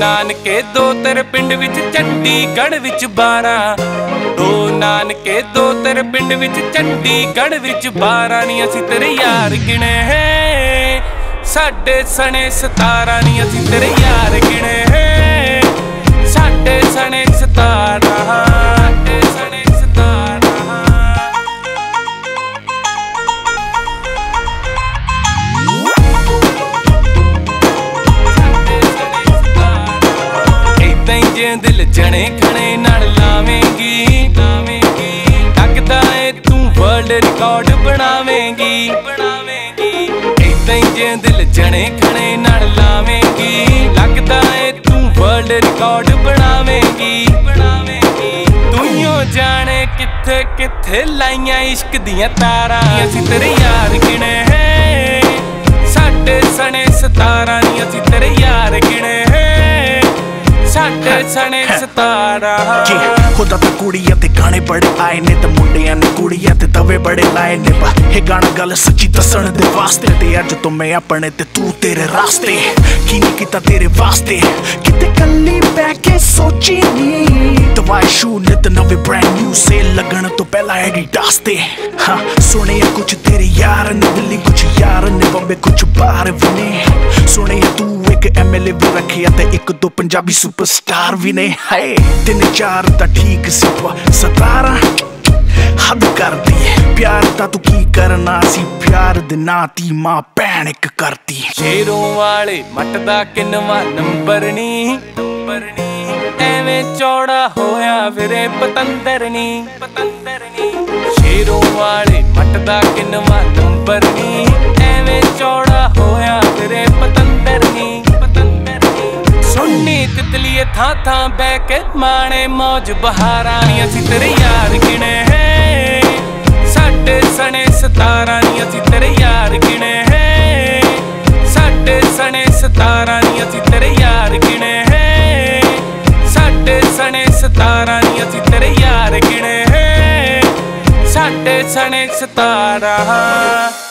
नानके दो तर पिंड विच चंडीगढ़ विच 12 दो नानके दो तर पिंड विच चंडीगढ़ विच 12 नी असी तेरे यार गिने हैं साडे सने 17 नी असी तेरे यार गिने हैं साडे सने 17 दिल जने खने नाल लावेंगी लगता है तू वर्ल्ड रिकॉर्ड बनावेंगी ऐसा ही जे दिल जने खने नाल लावेंगी लगता है तू वर्ल्ड रिकॉर्ड बनावेंगी तुइयों जाने किथे किथे लाइया इश्क दियां तारा असीं तेरे यार गिने हैं साडे सने 17 नी असीं तेरे यार गिने हैं साडे सने 17 जी खुदा तो कुड़िया ते गाने बड़े आए ने ते मुंडिया ने कुड़िया ते तवे बड़े लाए ने बा हे गाना गल सच्ची दसण दे वास्ते ते अज तो मैं अपने ते तू तेरे रास्ते की नहीं कीता तेरे वास्ते किते कल्ली बैठे सोची नी दवाई शू नित नवे ब्रांड न्यू से लगन तो पहला एडिडास ते हां सुने कुछ तेरे यार ने दिल्ली कुछ यार ने बॉम्बे कुछ बाहर बने सुने तू एक एमएलए भी रखे ते एक दो पंजाबी सुपरस्टार भी ने हाय दिन चार ता ठीक सिवा 17 हद करती है प्यार ता तू की करना सी प्यार दे नाती मां भैन एक करती शेरों वाले मटदा किनवा नंबर नी एवें चौड़ा होया फिरे पतंदर नी शेरों वाले मटदा किनवा नंबर नी एवें चौड़ा होया फिरे पतंदर नी सुननी तितलिए था बह के माने मौज बहारा नी असीं तेरे यार गिने हैं साडे सने 17 नी असीं तेरे यार गिने हैं साडे सने 17 नी असीं तेरे यार गिने हैं साडे सने 17 नी असीं तेरे यार गिने हैं साडे सने 17